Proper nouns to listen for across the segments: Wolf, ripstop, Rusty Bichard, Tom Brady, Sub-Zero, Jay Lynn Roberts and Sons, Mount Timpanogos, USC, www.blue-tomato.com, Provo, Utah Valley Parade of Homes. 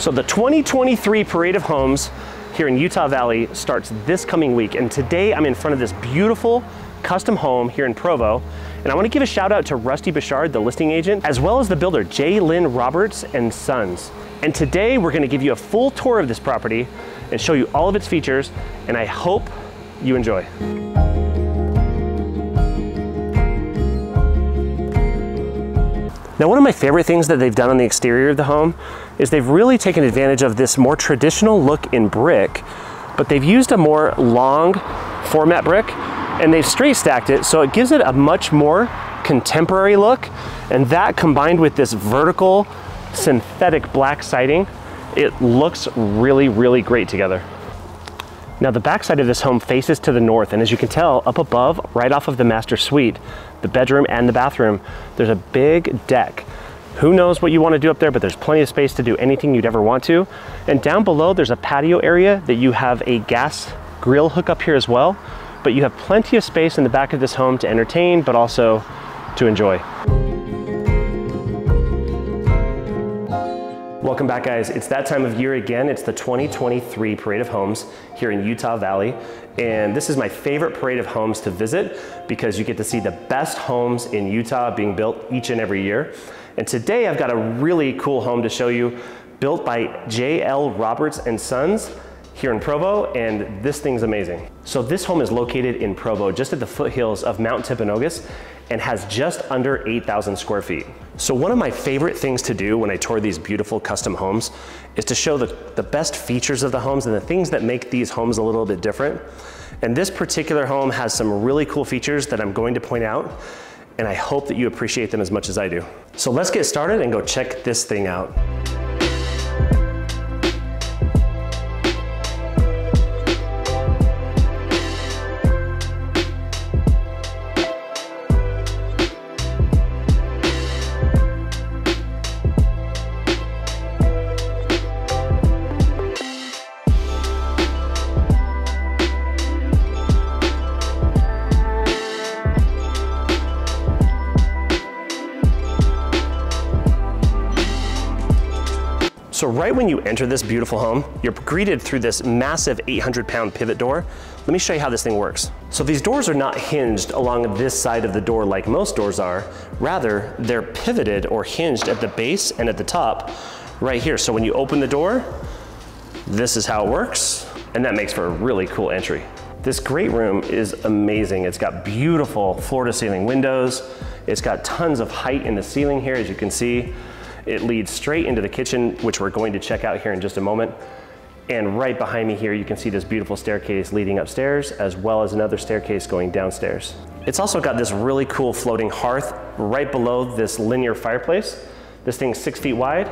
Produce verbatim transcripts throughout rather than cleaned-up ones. So the twenty twenty-three Parade of Homes here in Utah Valley starts this coming week. And today I'm in front of this beautiful custom home here in Provo. And I want to give a shout out to Rusty Bichard, the listing agent, as well as the builder, Jay Lynn Roberts and Sons. And today we're going to give you a full tour of this property and show you all of its features. And I hope you enjoy. Now, one of my favorite things that they've done on the exterior of the home is they've really taken advantage of this more traditional look in brick, but they've used a more long format brick and they've straight stacked it. So it gives it a much more contemporary look. And that combined with this vertical synthetic black siding, it looks really, really great together. Now, the backside of this home faces to the north, and as you can tell, up above, right off of the master suite, the bedroom and the bathroom, there's a big deck. Who knows what you want to do up there, but there's plenty of space to do anything you'd ever want to. And down below, there's a patio area that you have a gas grill hookup here as well, but you have plenty of space in the back of this home to entertain, but also to enjoy. Welcome back, guys. It's that time of year again. It's the twenty twenty-three Parade of Homes here in Utah Valley. And this is my favorite parade of homes to visit because you get to see the best homes in Utah being built each and every year. And today I've got a really cool home to show you, built by J L Roberts and Sons here in Provo, and this thing's amazing. So this home is located in Provo, just at the foothills of Mount Timpanogos, and has just under eight thousand square feet. So one of my favorite things to do when I tour these beautiful custom homes is to show the, the best features of the homes and the things that make these homes a little bit different. And this particular home has some really cool features that I'm going to point out, and I hope that you appreciate them as much as I do. So let's get started and go check this thing out. So right when you enter this beautiful home, you're greeted through this massive eight hundred pound pivot door. Let me show you how this thing works. So these doors are not hinged along this side of the door like most doors are. Rather, they're pivoted or hinged at the base and at the top right here. So when you open the door, this is how it works. And that makes for a really cool entry. This great room is amazing. It's got beautiful floor to ceiling windows. It's got tons of height in the ceiling here, as you can see. It leads straight into the kitchen, which we're going to check out here in just a moment. And right behind me here, you can see this beautiful staircase leading upstairs, as well as another staircase going downstairs. It's also got this really cool floating hearth right below this linear fireplace. This thing's six feet wide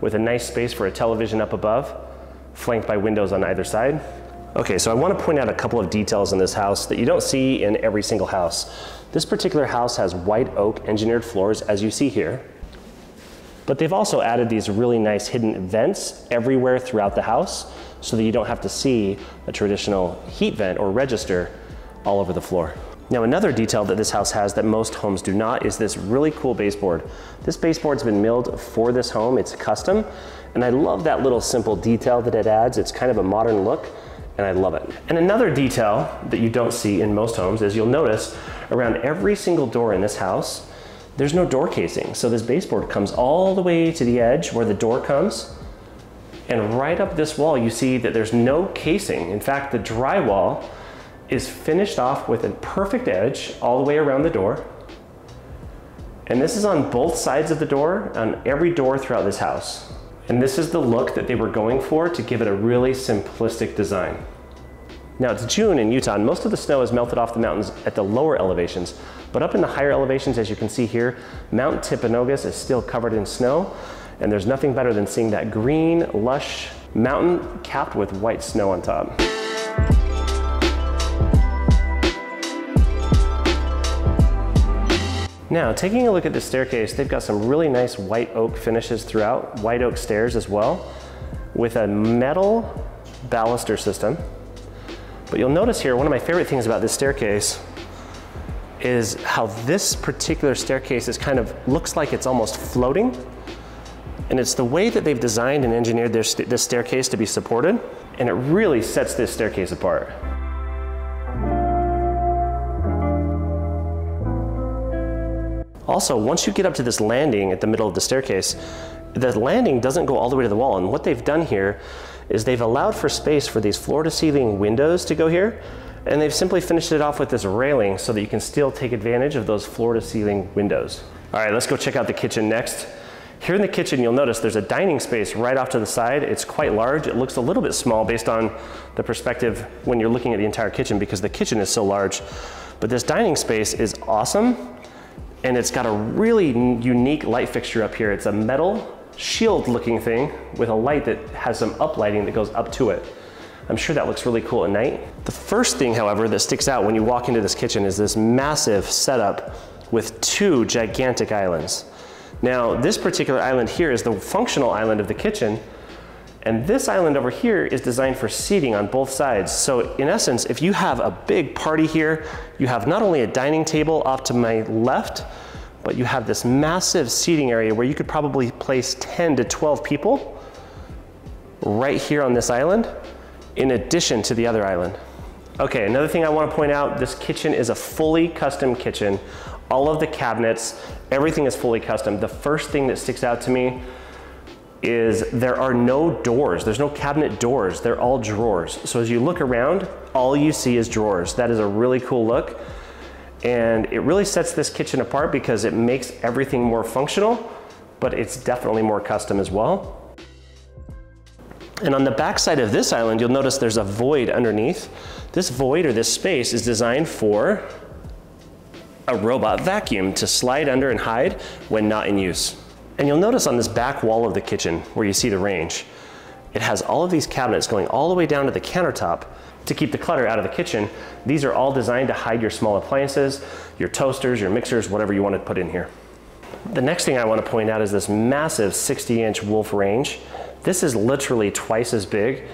with a nice space for a television up above, flanked by windows on either side. Okay, so I want to point out a couple of details in this house that you don't see in every single house. This particular house has white oak engineered floors, as you see here. But they've also added these really nice hidden vents everywhere throughout the house so that you don't have to see a traditional heat vent or register all over the floor. Now, another detail that this house has that most homes do not is this really cool baseboard. This baseboard's been milled for this home. It's custom, and I love that little simple detail that it adds. It's kind of a modern look, and I love it. And another detail that you don't see in most homes is you'll notice around every single door in this house, there's no door casing. So this baseboard comes all the way to the edge where the door comes. And right up this wall, you see that there's no casing. In fact, the drywall is finished off with a perfect edge all the way around the door. And this is on both sides of the door, on every door throughout this house. And this is the look that they were going for to give it a really simplistic design. Now, it's June in Utah, and most of the snow has melted off the mountains at the lower elevations. But up in the higher elevations, as you can see here, Mount Timpanogos is still covered in snow, and there's nothing better than seeing that green, lush mountain capped with white snow on top. Now, taking a look at this staircase, they've got some really nice white oak finishes throughout, white oak stairs as well, with a metal baluster system. But you'll notice here, one of my favorite things about this staircase is how this particular staircase is kind of looks like it's almost floating, And it's the way that they've designed and engineered their st this staircase to be supported, and it really sets this staircase apart. Also, once you get up to this landing at the middle of the staircase, the landing doesn't go all the way to the wall. And what they've done here is they've allowed for space for these floor-to-ceiling windows to go here, and they've simply finished it off with this railing so that you can still take advantage of those floor-to-ceiling windows. All right, let's go check out the kitchen next. Here in the kitchen, you'll notice there's a dining space right off to the side. It's quite large. It looks a little bit small based on the perspective when you're looking at the entire kitchen because the kitchen is so large. But this dining space is awesome, and it's got a really unique light fixture up here. It's a metal shield looking thing with a light that has some up lighting that goes up to it. I'm sure that looks really cool at night. The first thing, however, that sticks out when you walk into this kitchen is this massive setup with two gigantic islands. Now, this particular island here is the functional island of the kitchen, and this island over here is designed for seating on both sides. So in essence, if you have a big party here, you have not only a dining table off to my left, but you have this massive seating area where you could probably place ten to twelve people right here on this island, in addition to the other island. Okay, another thing I want to point out, this kitchen is a fully custom kitchen. All of the cabinets, everything is fully custom. The first thing that sticks out to me is there are no doors. There's no cabinet doors. They're all drawers. So as you look around, all you see is drawers. That is a really cool look. And it really sets this kitchen apart because it makes everything more functional, but it's definitely more custom as well. And on the backside of this island, you'll notice there's a void underneath. This void or this space is designed for a robot vacuum to slide under and hide when not in use. And you'll notice on this back wall of the kitchen where you see the range, it has all of these cabinets going all the way down to the countertop to keep the clutter out of the kitchen. These are all designed to hide your small appliances, your toasters, your mixers, whatever you want to put in here. The next thing I want to point out is this massive sixty inch Wolf range. This is literally twice as big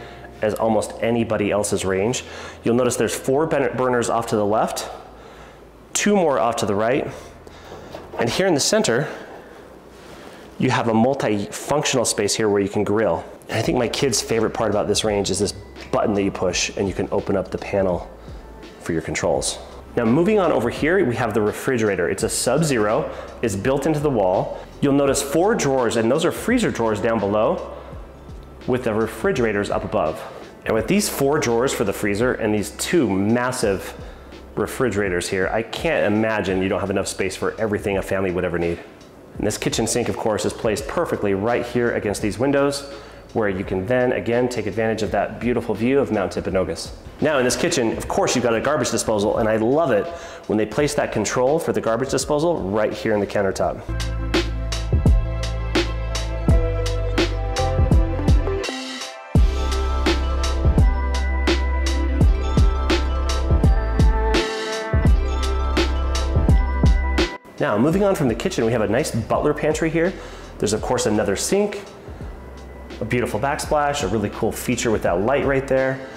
as almost anybody else's range. You'll notice there's four burners off to the left, two more off to the right, and here in the center, you have a multi-functional space here where you can grill. And I think my kid's favorite part about this range is this button that you push and you can open up the panel for your controls. Now moving on over here, we have the refrigerator. It's a Sub-Zero, it's built into the wall. You'll notice four drawers, and those are freezer drawers down below, with the refrigerators up above. And with these four drawers for the freezer and these two massive refrigerators here, I can't imagine you don't have enough space for everything a family would ever need. And this kitchen sink, of course, is placed perfectly right here against these windows, where you can then, again, take advantage of that beautiful view of Mount Timpanogos. Now in this kitchen, of course, you've got a garbage disposal, and I love it when they place that control for the garbage disposal right here in the countertop. Now, moving on from the kitchen, we have a nice butler pantry here. There's, of course, another sink, a beautiful backsplash, a really cool feature with that light right there.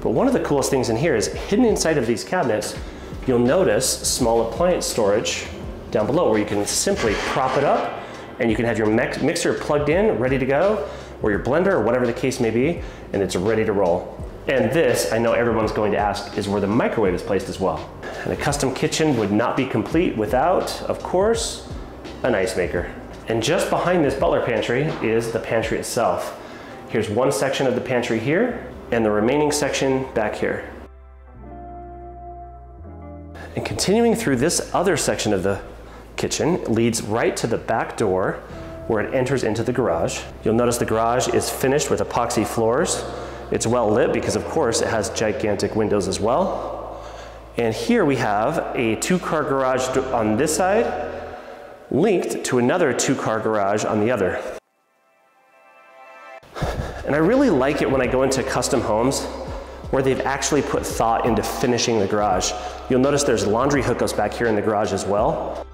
But one of the coolest things in here is hidden inside of these cabinets, you'll notice small appliance storage down below where you can simply prop it up and you can have your mixer plugged in, ready to go, or your blender, or whatever the case may be, and it's ready to roll. And this, I know everyone's going to ask, is where the microwave is placed as well. And a custom kitchen would not be complete without, of course, an ice maker. And just behind this butler pantry is the pantry itself. Here's one section of the pantry here, and the remaining section back here. And continuing through this other section of the kitchen leads right to the back door where it enters into the garage. You'll notice the garage is finished with epoxy floors. It's well lit because, of course, it has gigantic windows as well. And here we have a two-car garage on this side, linked to another two-car garage on the other. And I really like it when I go into custom homes where they've actually put thought into finishing the garage. You'll notice there's laundry hookups back here in the garage as well.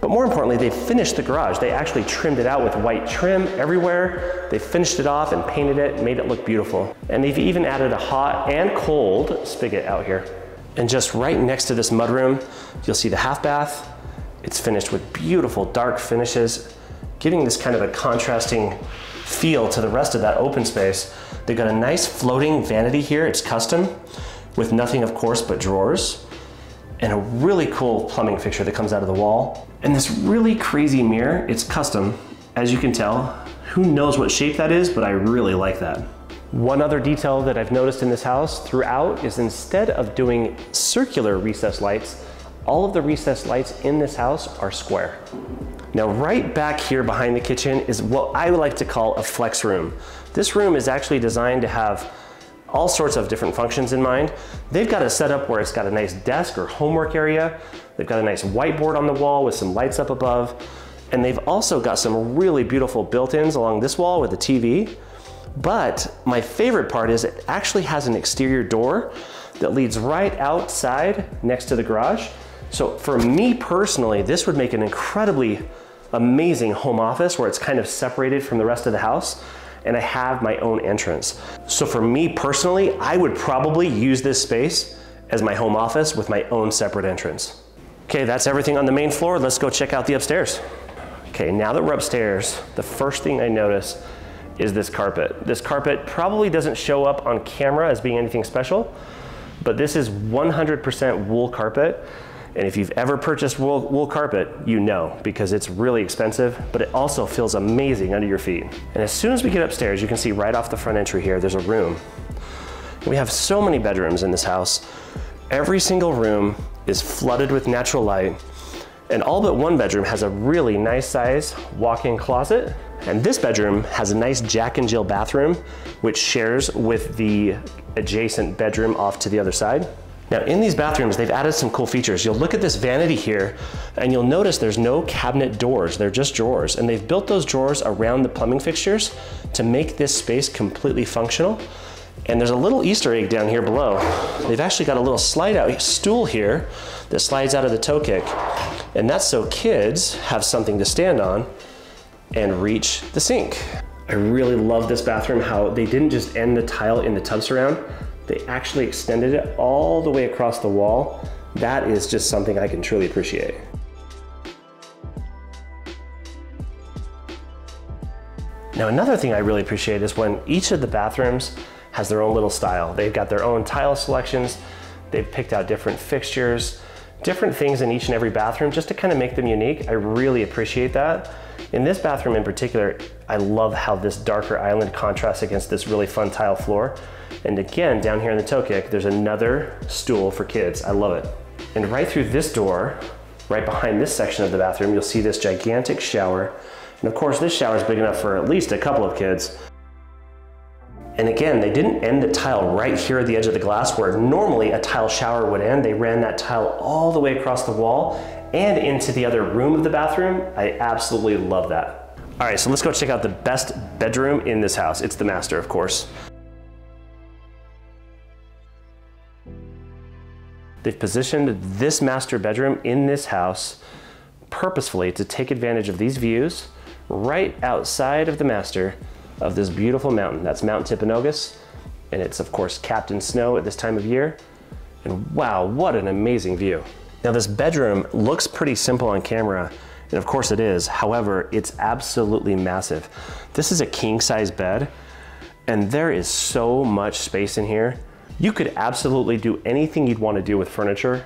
But more importantly, they finished the garage. They actually trimmed it out with white trim everywhere. They finished it off and painted it, made it look beautiful. And they've even added a hot and cold spigot out here. And just right next to this mudroom, you'll see the half bath It's finished with beautiful dark finishes, giving this kind of a contrasting feel to the rest of that open space. They've got a nice floating vanity here. It's custom with nothing, of course, but drawers, and a really cool plumbing fixture that comes out of the wall. And this really crazy mirror, it's custom, as you can tell. Who knows what shape that is, but I really like that. One other detail that I've noticed in this house throughout is instead of doing circular recessed lights, all of the recessed lights in this house are square. Now, right back here behind the kitchen is what I would like to call a flex room. This room is actually designed to have all sorts of different functions in mind. They've got a setup where it's got a nice desk or homework area. They've got a nice whiteboard on the wall with some lights up above. And they've also got some really beautiful built-ins along this wall with a T V. But my favorite part is it actually has an exterior door that leads right outside next to the garage. So for me personally, this would make an incredibly amazing home office where it's kind of separated from the rest of the house and I have my own entrance. So for me personally, I would probably use this space as my home office with my own separate entrance. Okay, that's everything on the main floor. Let's go check out the upstairs. Okay, now that we're upstairs, the first thing I notice is this carpet. This carpet probably doesn't show up on camera as being anything special, but this is one hundred percent wool carpet. And if you've ever purchased wool, wool carpet, you know, because it's really expensive, but it also feels amazing under your feet. And as soon as we get upstairs, you can see right off the front entry here, there's a room. And we have so many bedrooms in this house. Every single room is flooded with natural light, and all but one bedroom has a really nice size walk-in closet. And this bedroom has a nice Jack and Jill bathroom, which shares with the adjacent bedroom off to the other side. Now in these bathrooms, they've added some cool features. You'll look at this vanity here and you'll notice there's no cabinet doors, they're just drawers. And they've built those drawers around the plumbing fixtures to make this space completely functional. And there's a little Easter egg down here below. They've actually got a little slide out stool here that slides out of the toe kick. And that's so kids have something to stand on and reach the sink. I really love this bathroom, how they didn't just end the tile in the tub surround, they actually extended it all the way across the wall. That is just something I can truly appreciate. Now, another thing I really appreciate is when each of the bathrooms has their own little style. They've got their own tile selections. They've picked out different fixtures, different things in each and every bathroom just to kind of make them unique. I really appreciate that. In this bathroom in particular, I love how this darker island contrasts against this really fun tile floor. And again, down here in the toe kick, there's another stool for kids. I love it. And right through this door, right behind this section of the bathroom, you'll see this gigantic shower. And of course, this shower is big enough for at least a couple of kids. And again, they didn't end the tile right here at the edge of the glass where normally a tile shower would end. They ran that tile all the way across the wall and into the other room of the bathroom. I absolutely love that. All right, so let's go check out the best bedroom in this house. It's the master, of course. They've positioned this master bedroom in this house purposefully to take advantage of these views right outside of the master of this beautiful mountain. That's Mount Timpanogos, and it's of course capped in snow at this time of year. And wow, what an amazing view. Now this bedroom looks pretty simple on camera, and of course it is. However, it's absolutely massive. This is a king size bed, and there is so much space in here. You could absolutely do anything you'd want to do with furniture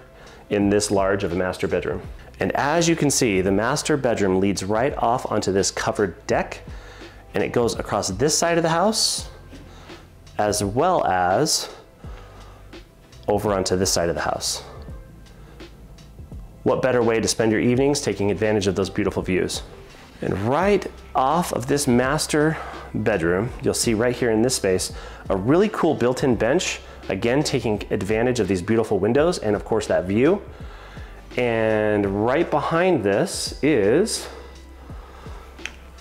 in this large of a master bedroom. And as you can see, the master bedroom leads right off onto this covered deck, and it goes across this side of the house, as well as over onto this side of the house. What better way to spend your evenings taking advantage of those beautiful views? And right off of this master bedroom, you'll see right here in this space, a really cool built-in bench, again, taking advantage of these beautiful windows and of course that view. And right behind this is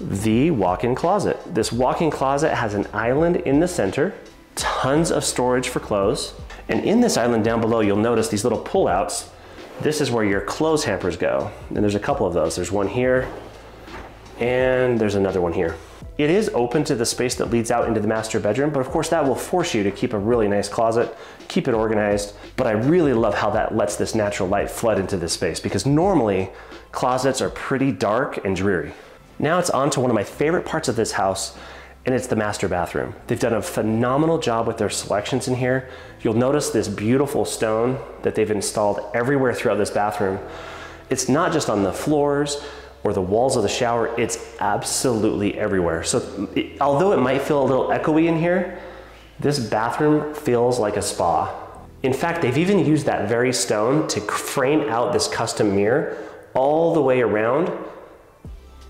the walk-in closet. This walk-in closet has an island in the center, tons of storage for clothes. And in this island down below, you'll notice these little pull-outs. This is where your clothes hampers go. And there's a couple of those. There's one here and there's another one here. It is open to the space that leads out into the master bedroom, but of course that will force you to keep a really nice closet, keep it organized. But I really love how that lets this natural light flood into this space, because normally closets are pretty dark and dreary. Now it's on to one of my favorite parts of this house, and it's the master bathroom. They've done a phenomenal job with their selections in here. You'll notice this beautiful stone that they've installed everywhere throughout this bathroom. It's not just on the floors or the walls of the shower, it's absolutely everywhere. So it, although it might feel a little echoey in here, this bathroom feels like a spa. In fact, they've even used that very stone to frame out this custom mirror all the way around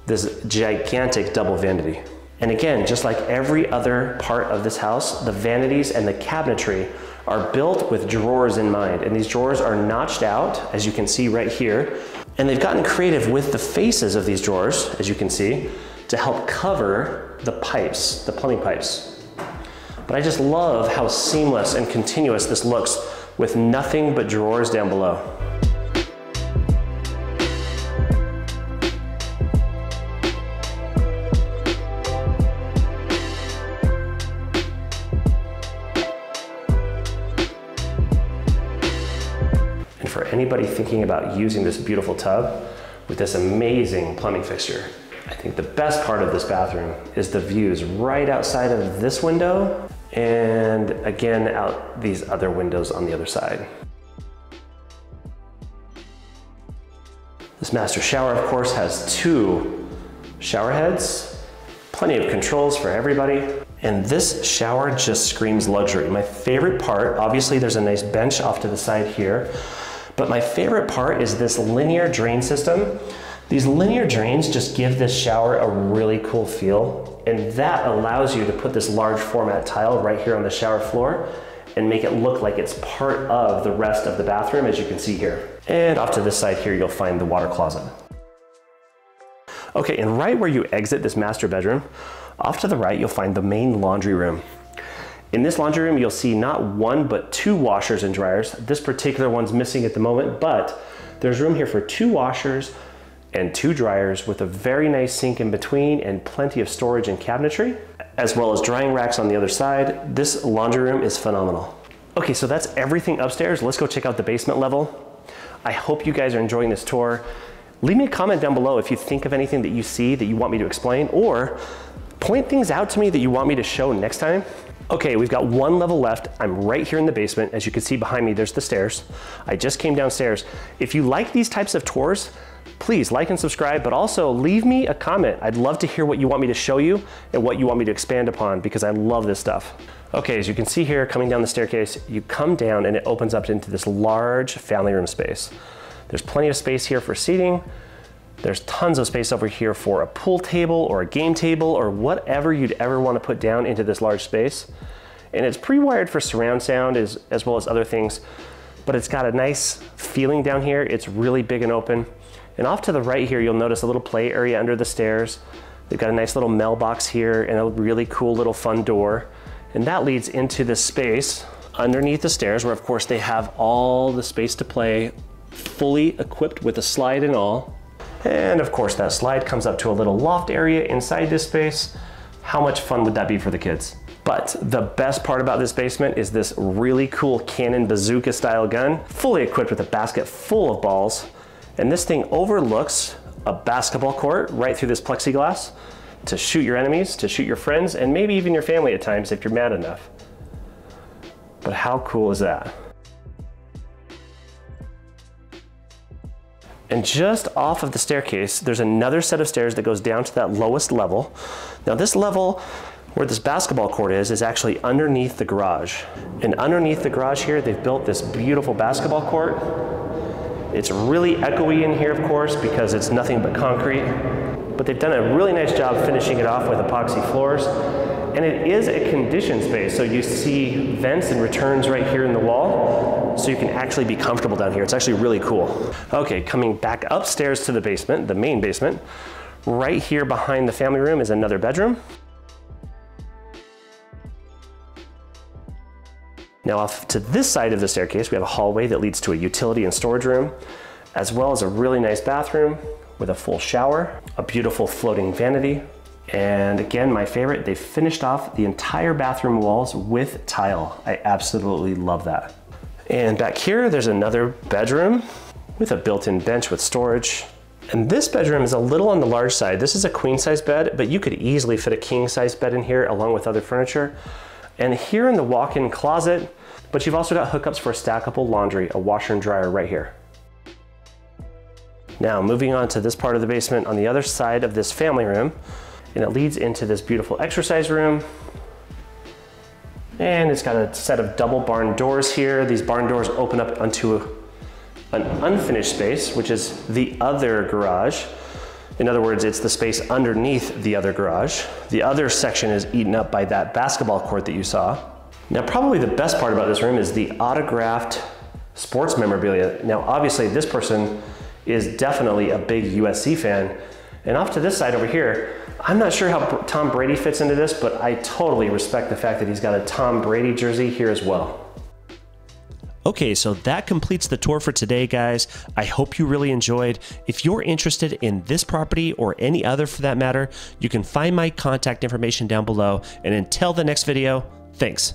this gigantic double vanity. And again, just like every other part of this house, the vanities and the cabinetry are built with drawers in mind. And these drawers are notched out, as you can see right here. And they've gotten creative with the faces of these drawers, as you can see, to help cover the pipes, the plumbing pipes. But I just love how seamless and continuous this looks with nothing but drawers down below. For anybody thinking about using this beautiful tub with this amazing plumbing fixture, I think the best part of this bathroom is the views right outside of this window and again out these other windows on the other side. This master shower, of course, has two shower heads, plenty of controls for everybody. And this shower just screams luxury. My favorite part, obviously there's a nice bench off to the side here, but my favorite part is this linear drain system. These linear drains just give this shower a really cool feel, and that allows you to put this large format tile right here on the shower floor and make it look like it's part of the rest of the bathroom, as you can see here. And off to this side here, you'll find the water closet. Okay, and right where you exit this master bedroom, off to the right, you'll find the main laundry room. In this laundry room, you'll see not one, but two washers and dryers. This particular one's missing at the moment, but there's room here for two washers and two dryers with a very nice sink in between and plenty of storage and cabinetry, as well as drying racks on the other side. This laundry room is phenomenal. Okay, so that's everything upstairs. Let's go check out the basement level. I hope you guys are enjoying this tour. Leave me a comment down below if you think of anything that you see that you want me to explain, or point things out to me that you want me to show next time. Okay, we've got one level left. I'm right here in the basement. As you can see behind me, there's the stairs. I just came downstairs. If you like these types of tours, please like and subscribe, but also leave me a comment. I'd love to hear what you want me to show you and what you want me to expand upon, because I love this stuff. Okay, as you can see here, coming down the staircase, you come down and it opens up into this large family room space. There's plenty of space here for seating. There's tons of space over here for a pool table or a game table or whatever you'd ever want to put down into this large space. And it's pre-wired for surround sound as, as well as other things, but it's got a nice feeling down here. It's really big and open. And off to the right here, you'll notice a little play area under the stairs. They've got a nice little mailbox here and a really cool little fun door. And that leads into this space underneath the stairs where, of course, they have all the space to play, fully equipped with a slide and all. And of course that slide comes up to a little loft area inside this space. How much fun would that be for the kids? But the best part about this basement is this really cool cannon bazooka style gun, fully equipped with a basket full of balls. And this thing overlooks a basketball court right through this plexiglass to shoot your enemies, to shoot your friends, and maybe even your family at times if you're mad enough. But how cool is that? And just off of the staircase, there's another set of stairs that goes down to that lowest level. Now this level where this basketball court is, is actually underneath the garage. And underneath the garage here, they've built this beautiful basketball court. It's really echoey in here, of course, because it's nothing but concrete, but they've done a really nice job finishing it off with epoxy floors. And it is a conditioned space. So you see vents and returns right here in the wall. So you can actually be comfortable down here. It's actually really cool. Okay, coming back upstairs to the basement, the main basement, right here behind the family room is another bedroom. Now off to this side of the staircase, we have a hallway that leads to a utility and storage room, as well as a really nice bathroom with a full shower, a beautiful floating vanity, And again, my favorite, they finished off the entire bathroom walls with tile. I absolutely love that. And back here, there's another bedroom with a built-in bench with storage. And this bedroom is a little on the large side. This is a queen size bed, but you could easily fit a king size bed in here along with other furniture. And here in the walk-in closet, but you've also got hookups for stackable laundry, a washer and dryer right here. Now moving on to this part of the basement on the other side of this family room, and it leads into this beautiful exercise room. And it's got a set of double barn doors here. These barn doors open up onto a an unfinished space, which is the other garage. In other words, it's the space underneath the other garage. The other section is eaten up by that basketball court that you saw. Now, probably the best part about this room is the autographed sports memorabilia. Now, obviously this person is definitely a big U S C fan. And off to this side over here, I'm not sure how Tom Brady fits into this, but I totally respect the fact that he's got a Tom Brady jersey here as well. Okay, so that completes the tour for today, guys. I hope you really enjoyed. If you're interested in this property or any other for that matter, you can find my contact information down below. And until the next video, thanks.